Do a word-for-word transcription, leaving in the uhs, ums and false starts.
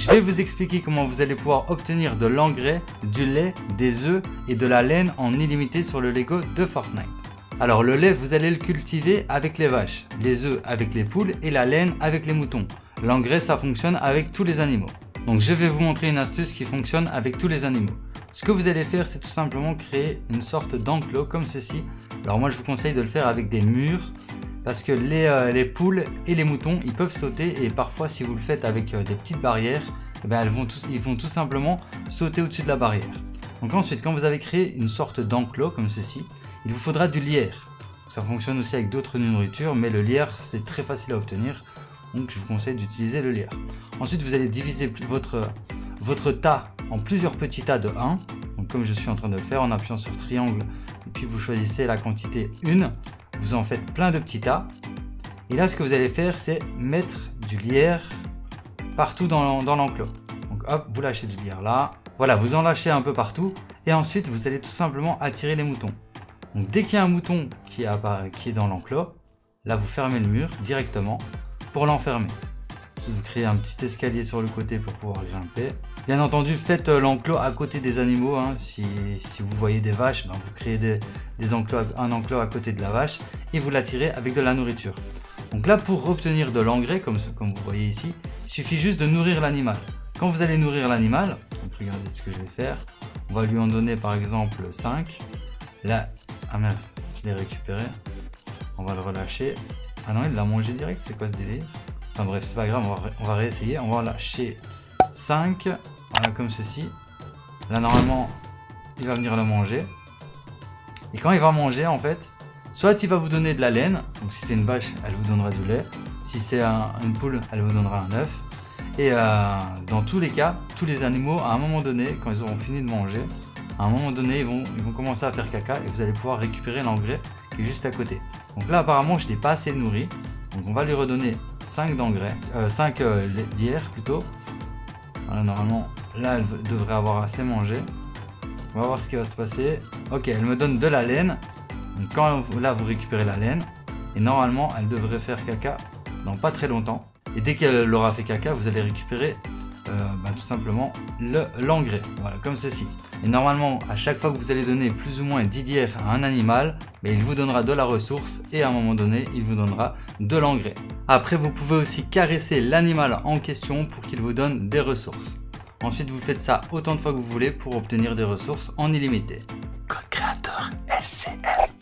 Je vais vous expliquer comment vous allez pouvoir obtenir de l'engrais, du lait, des œufs et de la laine en illimité sur le Lego de Fortnite. Alors le lait, vous allez le cultiver avec les vaches, les œufs avec les poules et la laine avec les moutons. L'engrais, ça fonctionne avec tous les animaux. Donc je vais vous montrer une astuce qui fonctionne avec tous les animaux. Ce que vous allez faire, c'est tout simplement créer une sorte d'enclos comme ceci. Alors moi je vous conseille de le faire avec des murs parce que les, euh, les poules et les moutons, ils peuvent sauter, et parfois si vous le faites avec euh, des petites barrières, eh bien, elles vont tous, ils vont tout simplement sauter au-dessus de la barrière. Donc ensuite, quand vous avez créé une sorte d'enclos comme ceci, il vous faudra du lierre. Ça fonctionne aussi avec d'autres nourritures, mais le lierre c'est très facile à obtenir, donc je vous conseille d'utiliser le lierre. Ensuite, vous allez diviser votre, votre tas en plusieurs petits tas de un, donc comme je suis en train de le faire en appuyant sur triangle, et puis vous choisissez la quantité un, vous en faites plein de petits tas, et là ce que vous allez faire, c'est mettre du lierre partout dans l'enclos. Donc hop, vous lâchez du lierre là, voilà, vous en lâchez un peu partout, et ensuite vous allez tout simplement attirer les moutons. Donc dès qu'il y a un mouton qui est dans l'enclos, là vous fermez le mur directement pour l'enfermer. Vous créez un petit escalier sur le côté pour pouvoir grimper. Bien entendu, faites l'enclos à côté des animaux, hein. si, si vous voyez des vaches, ben vous créez des, des enclos, un enclos à côté de la vache, et vous l'attirez avec de la nourriture. Donc là, pour obtenir de l'engrais comme, comme vous voyez ici, il suffit juste de nourrir l'animal. Quand vous allez nourrir l'animal, donc regardez ce que je vais faire, on va lui en donner par exemple cinq. Là, ah merde, je l'ai récupéré, on va le relâcher. Ah non, il l'a mangé direct, c'est quoi ce délire? Enfin bref, c'est pas grave, on va, on va réessayer. On va lâcher cinq, voilà, comme ceci. Là, normalement, il va venir le manger. Et quand il va manger, en fait, soit il va vous donner de la laine. Donc, si c'est une vache, elle vous donnera du lait. Si c'est un, une poule, elle vous donnera un œuf. Et euh, dans tous les cas, tous les animaux, à un moment donné, quand ils auront fini de manger, à un moment donné, ils vont, ils vont commencer à faire caca, et vous allez pouvoir récupérer l'engrais qui est juste à côté. Donc là, apparemment, je n'ai pas assez nourri. Donc on va lui redonner cinq d'engrais, euh, cinq euh, lierres plutôt. Voilà, normalement, là, elle devrait avoir assez mangé. On va voir ce qui va se passer. Ok, elle me donne de la laine. Donc quand, là, vous récupérez la laine. Et normalement, elle devrait faire caca dans pas très longtemps. Et dès qu'elle aura fait caca, vous allez récupérer euh, bah, tout simplement l'engrais. Le, voilà, comme ceci. Et normalement, à chaque fois que vous allez donner plus ou moins dix lierres à un animal, mais il vous donnera de la ressource, et à un moment donné, il vous donnera de l'engrais. Après, vous pouvez aussi caresser l'animal en question pour qu'il vous donne des ressources. Ensuite, vous faites ça autant de fois que vous voulez pour obtenir des ressources en illimité. Code créateur S C M.